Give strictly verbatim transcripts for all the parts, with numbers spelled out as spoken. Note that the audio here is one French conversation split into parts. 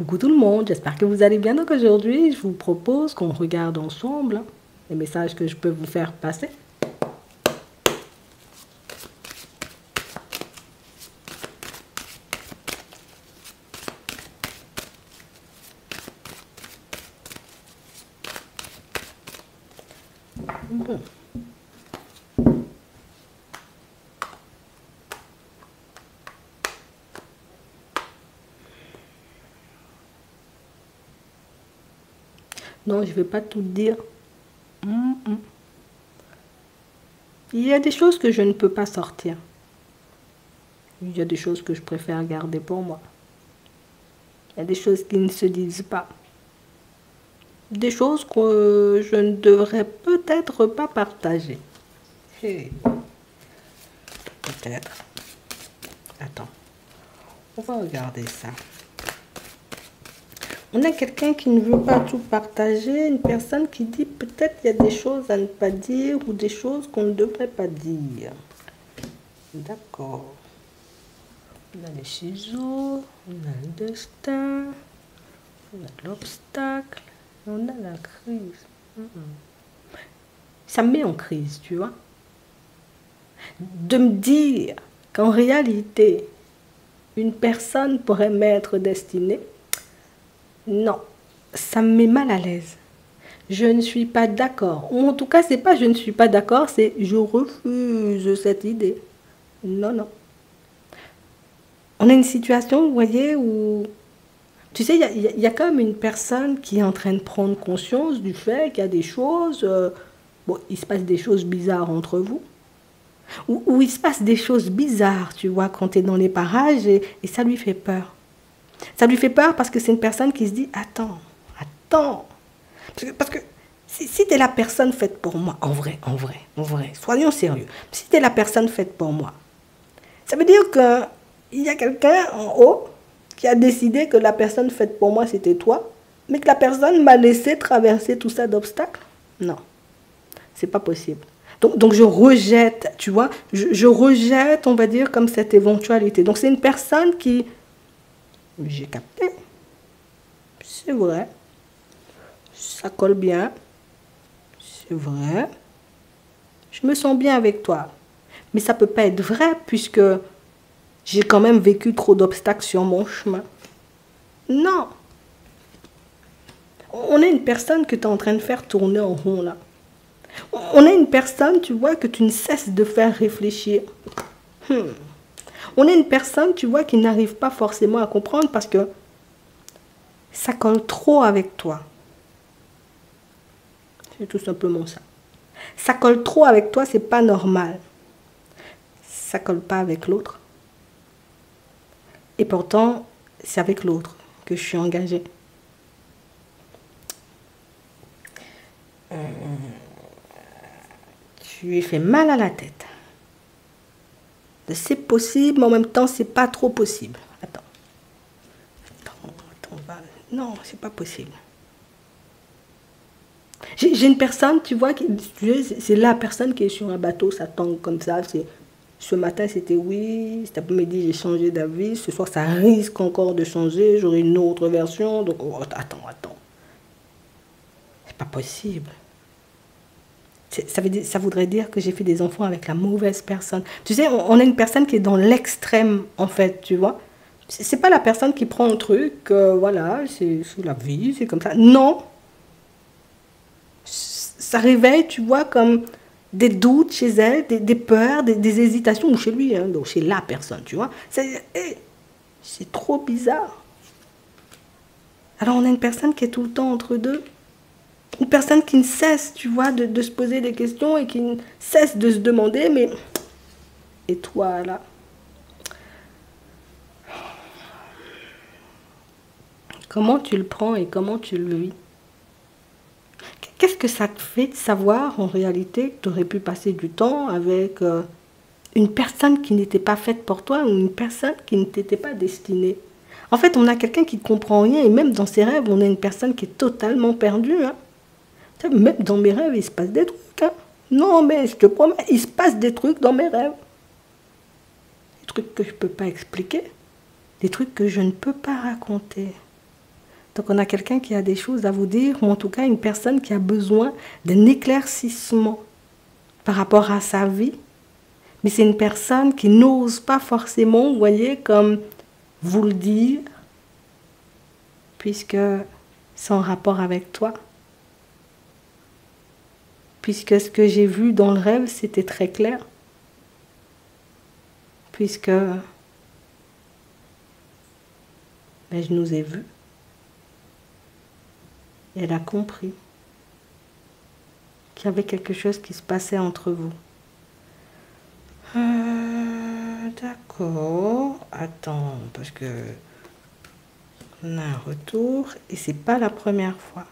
Coucou tout le monde, j'espère que vous allez bien. Donc aujourd'hui, je vous propose qu'on regarde ensemble les messages que je peux vous faire passer. Mmh. Non, je ne vais pas tout dire. Mmh, mmh. Il y a des choses que je ne peux pas sortir. Il y a des choses que je préfère garder pour moi. Il y a des choses qui ne se disent pas. Des choses que je ne devrais peut-être pas partager. Hey. Peut-être. Attends. On va regarder ça. On a quelqu'un qui ne veut pas tout partager, une personne qui dit peut-être il y a des choses à ne pas dire ou des choses qu'on ne devrait pas dire. D'accord. On a les ciseaux, on a le destin, on a l'obstacle, on a la crise. Mm-hmm. Ça me met en crise, tu vois. De me dire qu'en réalité, une personne pourrait m'être destinée. Non, ça me met mal à l'aise. Je ne suis pas d'accord. Ou en tout cas, c'est pas je ne suis pas d'accord, c'est je refuse cette idée. Non, non. On a une situation, vous voyez, où... Tu sais, il y, y, y a quand même une personne qui est en train de prendre conscience du fait qu'il y a des choses... Euh, bon, il se passe des choses bizarres entre vous. Ou, ou il se passe des choses bizarres, tu vois, quand tu es dans les parages et, et ça lui fait peur. Ça lui fait peur parce que c'est une personne qui se dit « Attends, attends !» Parce que, parce que si, si tu es la personne faite pour moi, en vrai, en vrai, en vrai, soyons sérieux. Si tu es la personne faite pour moi, ça veut dire qu'il y a quelqu'un en haut qui a décidé que la personne faite pour moi, c'était toi, mais que la personne m'a laissé traverser tout ça d'obstacles. Non, c'est pas possible. Donc, donc je rejette, tu vois, je, je rejette, on va dire, comme cette éventualité. Donc c'est une personne qui... J'ai capté, c'est vrai, ça colle bien, c'est vrai, je me sens bien avec toi. Mais ça ne peut pas être vrai puisque j'ai quand même vécu trop d'obstacles sur mon chemin. Non, on est une personne que tu es en train de faire tourner en rond là. On est une personne, tu vois, que tu ne cesses de faire réfléchir. Hmm. On est une personne, tu vois, qui n'arrive pas forcément à comprendre parce que ça colle trop avec toi. C'est tout simplement ça. Ça colle trop avec toi, c'est pas normal. Ça colle pas avec l'autre. Et pourtant, c'est avec l'autre que je suis engagée. Hum, tu lui fais mal à la tête. C'est possible, mais en même temps, c'est pas trop possible. Attends. Attends, attends va... Non, c'est pas possible. J'ai une personne, tu vois, c'est la personne qui est sur un bateau, ça tangue comme ça. Ce matin, c'était oui. Cet après-midi, j'ai changé d'avis. Ce soir, ça risque encore de changer. J'aurai une autre version. Donc, oh, attends, attends. C'est pas possible. Ça, veut dire, ça voudrait dire que j'ai fait des enfants avec la mauvaise personne. Tu sais, on, on a une personne qui est dans l'extrême, en fait, tu vois. C'est pas la personne qui prend un truc, euh, voilà, c'est la vie, c'est comme ça. Non. Ça réveille, tu vois, comme des doutes chez elle, des, des peurs, des, des hésitations, ou chez lui, hein, donc chez la personne, tu vois. C'est trop bizarre. Alors, on a une personne qui est tout le temps entre deux. Une personne qui ne cesse, tu vois, de, de se poser des questions et qui ne cesse de se demander, mais... Et toi, là? Comment tu le prends et comment tu le vis? Qu'est-ce que ça te fait de savoir, en réalité, que tu aurais pu passer du temps avec euh, une personne qui n'était pas faite pour toi ou une personne qui ne t'était pas destinée? En fait, on a quelqu'un qui ne comprend rien et même dans ses rêves, on a une personne qui est totalement perdue, hein. Même dans mes rêves, il se passe des trucs. Hein. Non, mais je te promets, il se passe des trucs dans mes rêves. Des trucs que je ne peux pas expliquer. Des trucs que je ne peux pas raconter. Donc on a quelqu'un qui a des choses à vous dire, ou en tout cas une personne qui a besoin d'un éclaircissement par rapport à sa vie. Mais c'est une personne qui n'ose pas forcément, vous voyez, comme vous le dire, puisque c'est en rapport avec toi. Puisque ce que j'ai vu dans le rêve, c'était très clair. Puisque ben, je nous ai vus. Et elle a compris qu'il y avait quelque chose qui se passait entre vous. Euh, D'accord. Attends, parce que on a un retour et c'est pas la première fois.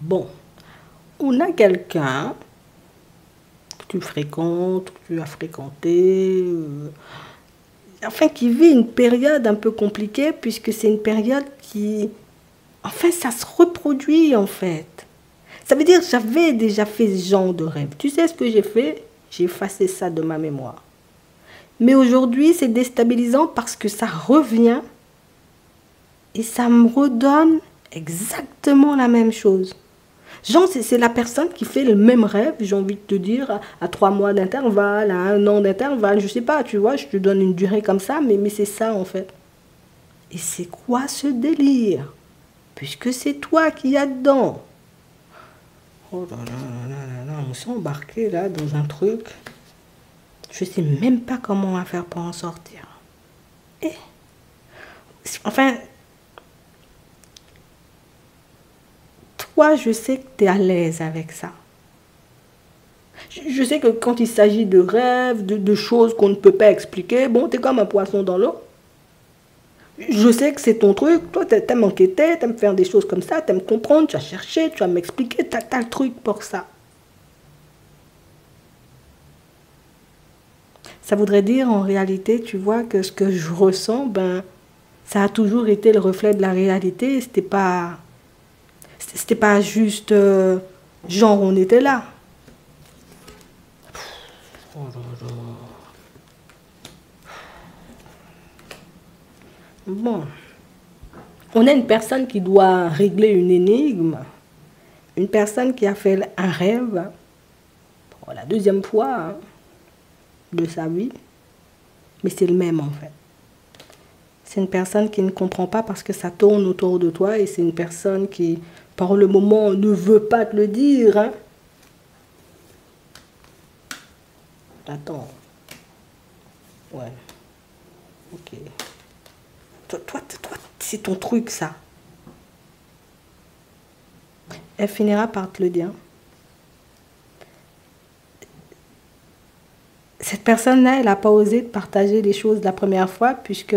Bon, on a quelqu'un que tu fréquentes, que tu as fréquenté, euh, enfin qui vit une période un peu compliquée puisque c'est une période qui, enfin ça se reproduit en fait. Ça veut dire j'avais déjà fait ce genre de rêve. Tu sais ce que j'ai fait? J'ai effacé ça de ma mémoire. Mais aujourd'hui c'est déstabilisant parce que ça revient et ça me redonne exactement la même chose. Genre, c'est la personne qui fait le même rêve, j'ai envie de te dire, à, à trois mois d'intervalle, à un an d'intervalle, je sais pas, tu vois, je te donne une durée comme ça, mais, mais c'est ça en fait. Et c'est quoi ce délire? Puisque c'est toi qui y a dedans. Oh là là là là là, on s'est embarqué là dans un truc. Je sais même pas comment on va faire pour en sortir. Et, enfin... Toi, je sais que tu es à l'aise avec ça. Je, je sais que quand il s'agit de rêves, de, de choses qu'on ne peut pas expliquer, bon, tu es comme un poisson dans l'eau. Je sais que c'est ton truc. Toi, tu aimes enquêter, tu aimes faire des choses comme ça, tu aimes comprendre, tu as cherché, tu as m'expliquer, tu as, as le truc pour ça. Ça voudrait dire, en réalité, tu vois, que ce que je ressens, ben, ça a toujours été le reflet de la réalité. C'était pas... C'était pas juste euh, genre on était là. Oh là là. Bon. On a une personne qui doit régler une énigme. Une personne qui a fait un rêve. Pour la deuxième fois hein, de sa vie. Mais c'est le même en fait. C'est une personne qui ne comprend pas parce que ça tourne autour de toi et c'est une personne qui, par le moment, ne veut pas te le dire. Hein? Attends. Ouais. Ok. Toi, toi, toi c'est ton truc, ça. Elle finira par te le dire. Cette personne-là, elle n'a pas osé de partager les choses la première fois puisque...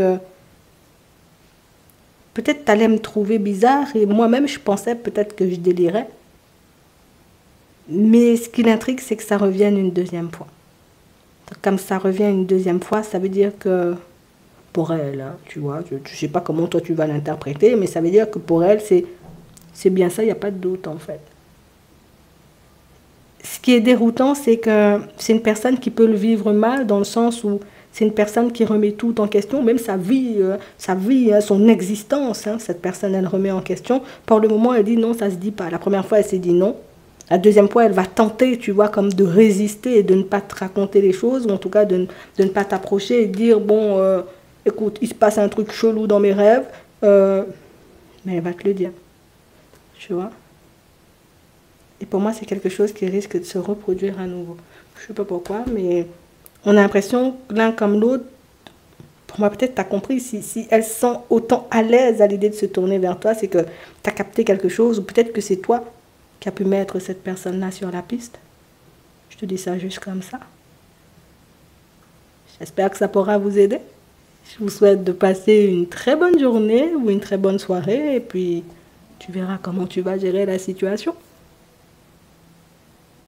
Peut-être tu allais me trouver bizarre et moi-même je pensais peut-être que je délirais. Mais ce qui l'intrigue, c'est que ça revienne une deuxième fois. Donc, comme ça revient une deuxième fois, ça veut dire que pour elle, hein, tu vois, je ne sais pas comment toi tu vas l'interpréter, mais ça veut dire que pour elle, c'est bien ça, il n'y a pas de doute en fait. Ce qui est déroutant, c'est que c'est une personne qui peut le vivre mal dans le sens où c'est une personne qui remet tout en question, même sa vie, euh, sa vie hein, son existence. Hein, cette personne, elle remet en question. Pour le moment, elle dit non, ça se dit pas. La première fois, elle s'est dit non. La deuxième fois, elle va tenter, tu vois, comme de résister et de ne pas te raconter les choses, ou en tout cas de, de ne pas t'approcher et de dire, bon, euh, écoute, il se passe un truc chelou dans mes rêves. Euh, mais elle va te le dire, tu vois. Et pour moi, c'est quelque chose qui risque de se reproduire à nouveau. Je ne sais pas pourquoi, mais... On a l'impression que l'un comme l'autre, pour moi peut-être tu as compris, si, si elles sont autant à l'aise à l'idée de se tourner vers toi, c'est que tu as capté quelque chose, ou peut-être que c'est toi qui as pu mettre cette personne-là sur la piste. Je te dis ça juste comme ça. J'espère que ça pourra vous aider. Je vous souhaite de passer une très bonne journée ou une très bonne soirée, et puis tu verras comment tu vas gérer la situation.